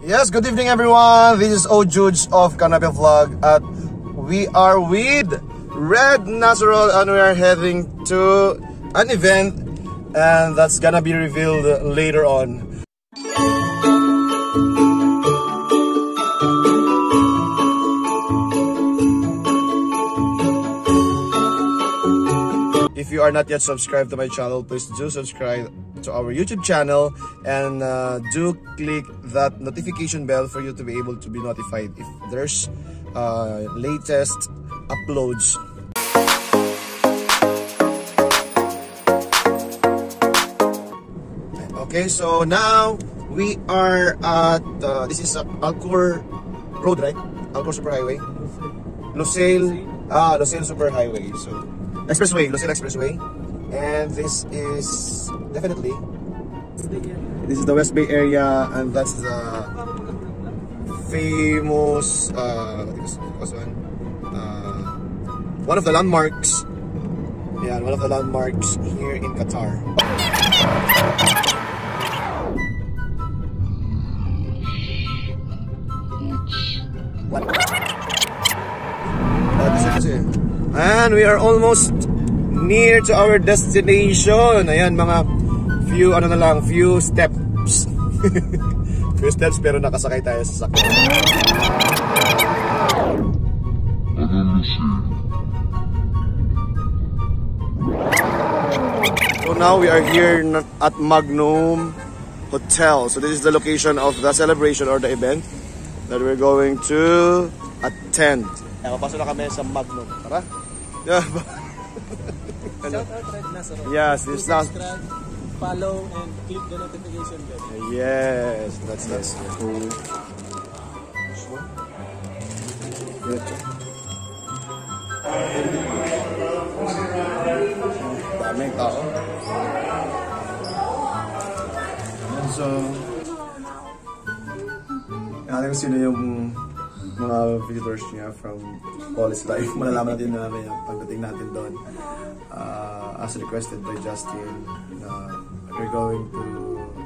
Yes, good evening everyone. This is Ojuj of QaNoypi Vlog, and we are with Red Nasirul, and we are heading to an event, and that's gonna be revealed later on. If you are not yet subscribed to my channel, please do subscribe to our YouTube channel, and do click that notification bell for you to be able to be notified if there's latest uploads. Okay, so now we are at this is Alcor Road, right? Alcor Superhighway, Losail Superhighway. So Expressway, Losail Expressway, and this is definitely this is the West Bay area, and that's the famous one of the landmarks. Yeah, one of the landmarks here in Qatar. And we are almost near to our destination. Ayan, mga few, ano na lang, few steps. Few steps, pero nakasakay tayo sa sakay. So now we are here at Magnum Hotel. So this is the location of the celebration or the event that we're going to attend. Papasok na kami sa Magnum. Tara. Yeah. Shout out Red Nasirul. Yes, it's not. Follow and click the notification bell. Yes, that's nice. Cool. Good. Daming tao. And so, alam ko sino yung mga visitors niya from college life. Malalaman natin na may pagdating natin doon, as requested by Justin, we're going to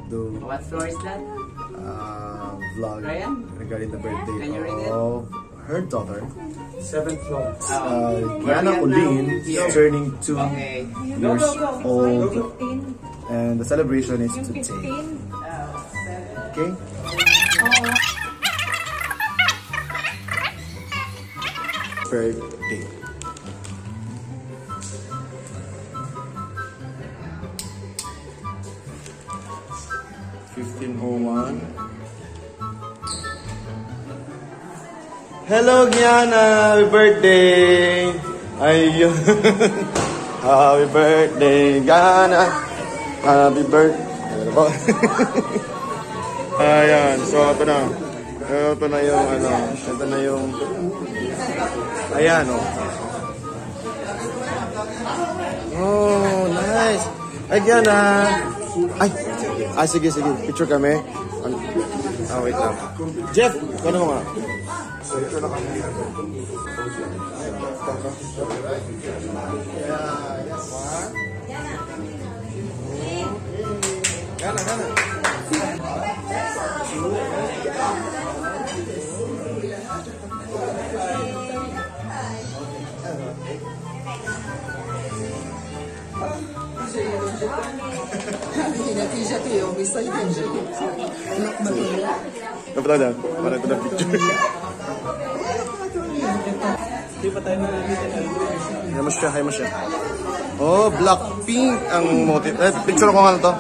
do what floor is that? Vlog Ryan? Regarding the birthday of her daughter, 7th floor. Gianna Coleen is turning 2 years old, and the celebration is today. Okay? Birthday. Hello, Gianna! Happy birthday! Ayun! Happy birthday, Gianna! Happy birthday! Ayan, so ito na. Ito na yung ano. Ito na yung... Ayan, oh. Oh, nice. Ay, Gianna. Ay. Ah, sige, sige. Picture kami. Ah, wait lang. Jeff, ano mo nga? Gana. Hay mo siya. Oh, Blackpink ang motif. Eh, picture ko nga na to.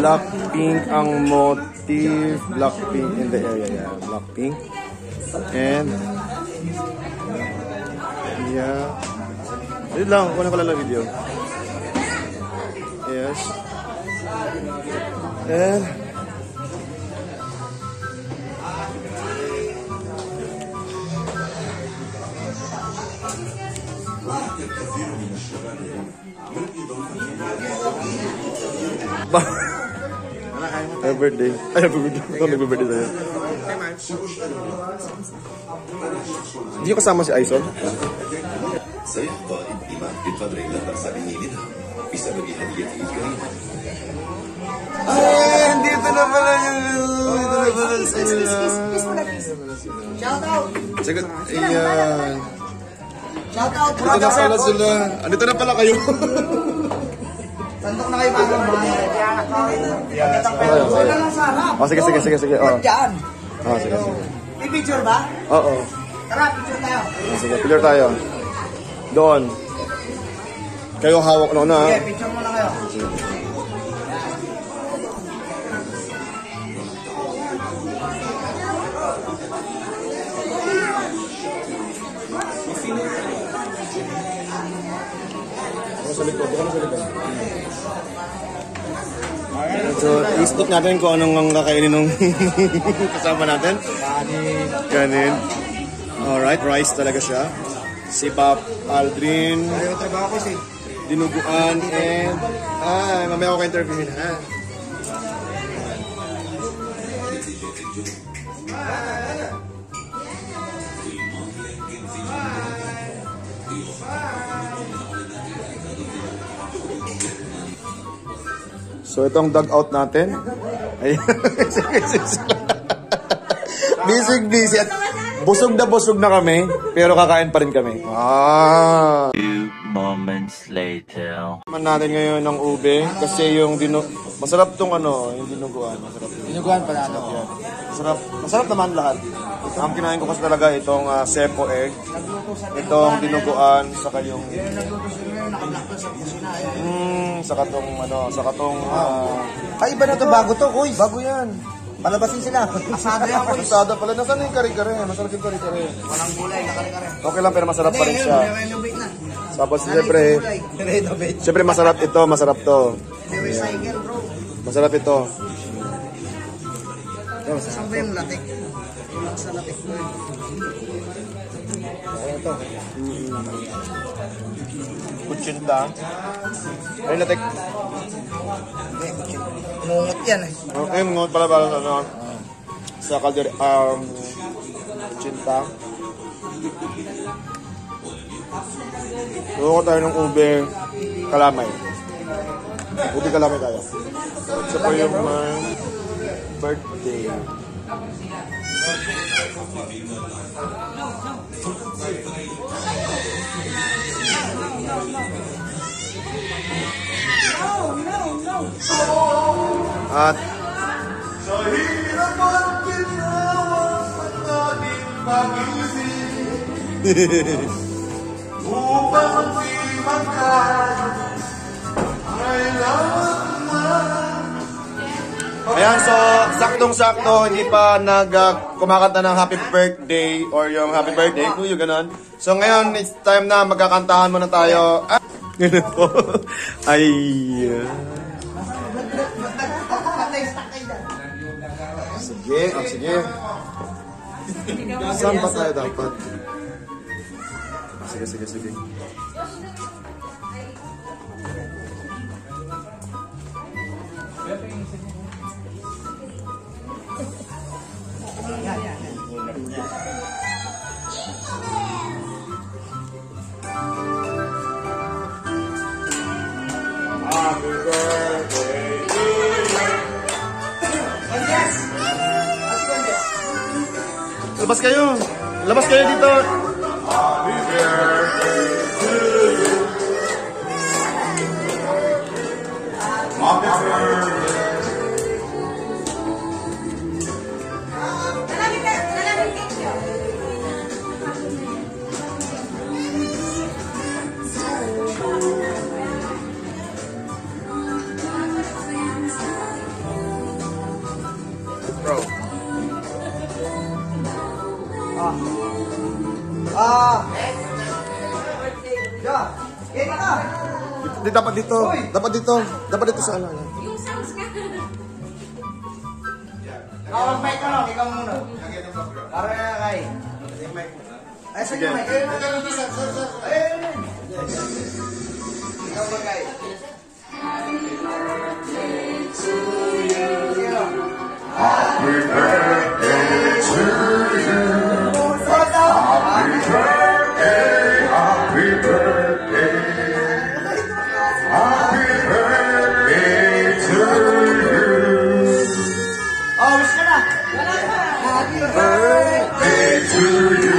Blackpink ang motif. Blackpink in the area. Yeah, Blackpink. And... yeah. Dito lang. Kuna pala lang video. Yes. And... Happy birthday. Hindi ko kasama si Aison. Ay, andito na pala yung... Shout out! Sagot, ayan. Shout out! Dito na pala sila. Dito na pala kayo. Santok na kayo mga bahay. Yes. Wala lang sa harap. Oh, sige, sige, sige, sige. Huwag dyan. Oh, sige, sige. May picture ba? Oo. Tara, picture tayo. Sige, picture tayo. Doon. Kayo hawak na na. Sige, picture mo na kayo. So, i-stop natin kung anong kakainin ng kasama natin. Kanin. Alright, rice talaga siya. Sipap, aldrin, dinuguan, and... Ah, mamaya ako ka-interviewin, ha? So itong dugout natin. Ayan. Bisig, bisig. Busog na kami, pero kakain pa rin kami. Ah. Few moments later. Man natin ngayon ng ube kasi yung masarap tong ano, yung dinuguan, masarap. Dinuguan pala ano. Masarap. Masarap naman lahat. Ang kinain ko kasi talaga itong sepo egg, itong dinuguan, saka yung saka tong ano, saka tong kaiba na to, bago to, uy, bago yan. Palabasin sila. Asado yan, uy. Asado pala. Nasaan yung kare-kare? Masarap yung kare-kare. Walang gulay na kare-kare. Okay lang, pero masarap pa rin siya. Renovate na. Sabos, siyempre. Renovate. Siyempre, masarap ito, masarap to. Recycle, bro. Masarap ito. Masarap ba yung latik? Sa latik mo yun. Ayan ito. Kuchinta. Ay, latik. Ay, kuchinta. Mungot yan eh. Okay, mungot pala pala ano. Sa kalder, kuchinta. Luko tayo ng ube kalamay. Ube kalamay tayo. Sa po yung birthday. At ayan, so saktong-sakto, hindi pa kumakanta ng happy birthday or yung happy birthday to you, ganon. So ngayon, it's time na magkakantahan muna tayo. Ganun po. Ay. Sige, oh, sige. Saan ba tayo dapat? Sige, sige, sige. Labas kayo. Labas kayo dito. Happy birthday to you. Happy birthday. Dapat dito. Dapat dito. Dapat dito sa ano. Yung sounds ka. Ikaw ang mic ano? Ikaw muna. Para na kay. Ay, sige. Ikaw ba kay? Happy birthday to you. Happy birthday to you. Happy birthday. Happy birthday. Happy birthday to you. Oh, it's gonna Happy birthday to you.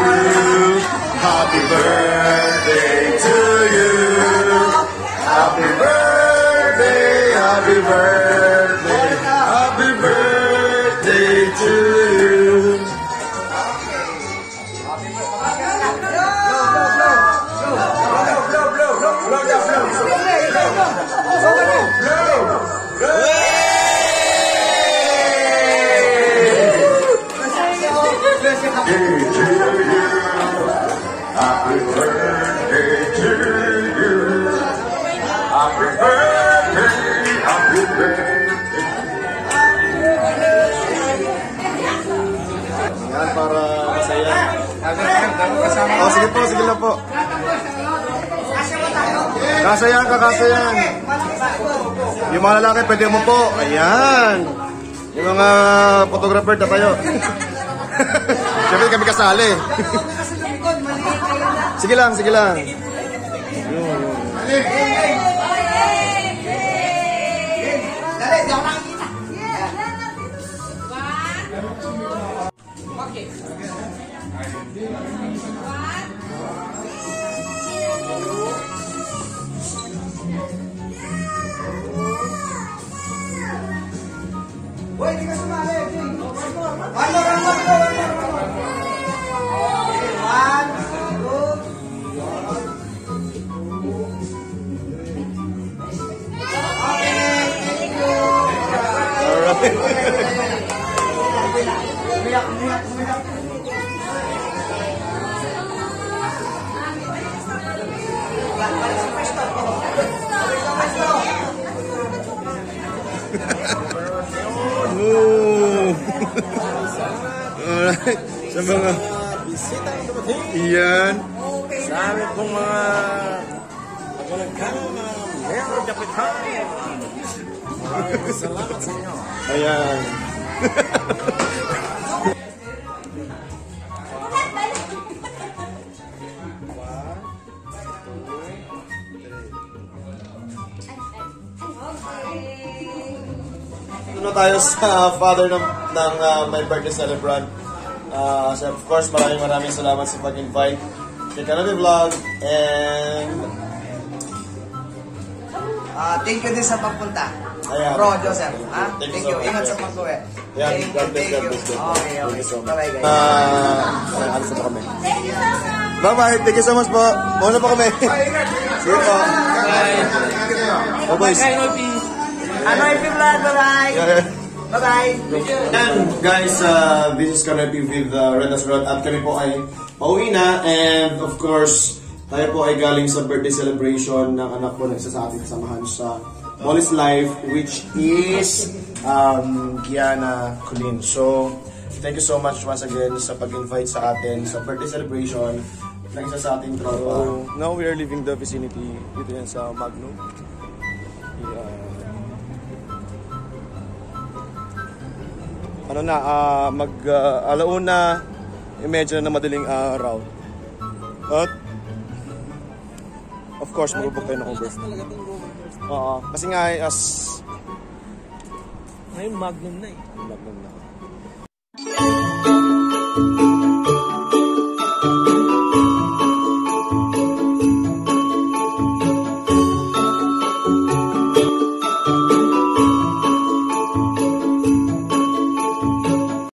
Happy birthday to you. Happy birthday, happy birthday. Happy birthday to you. Oh, sige po, sige lang po. Kasayan, kakasayan. Yung mga lalaki, pwede mo po. Ayan. Yung mga photographer na tayo. Siyempre kami kasali. Sige lang, sige lang. Sa mga bisita ng dumating. Iyan. Sa amin pong mga walang-galang na meron dapitan. Maraming salamat sa inyo. Ayan. Tuno tayo sa father ng my birthday celebrant. So of course, maraming salamat sa pag-invite sa QaNoypi Vlog and thank you din sa pagpunta. Ayan. Bro, Joseph. Thank you. Ingat sa pag-uwi. Yeah, God bless. Okay. Bye-bye, guys. Alis na kami. Thank you so much. Bye-bye. Thank you so much po. Mauna po kami. See you po. Bye. Bye-bye. QaNoypi Vlog. Bye-bye. Bye-bye. And guys, this is QaNoypi with Red Nasirul. At kami po ay pauwi na. And of course, tayo po ay galing sa birthday celebration ng anak ko na isa sa ating kasamahan sa Molly's Life, which is Gianna Coleen. So, thank you so much once again sa pag-invite sa atin sa birthday celebration ng isa sa ating tropa. So, now we are leaving the vicinity dito yan sa Magnum. Ano na, mag-alauna, imagine na madaling araw. At, of course, mag-book tayo ng Uber. Kasi nga, ngayon, Magnum na eh.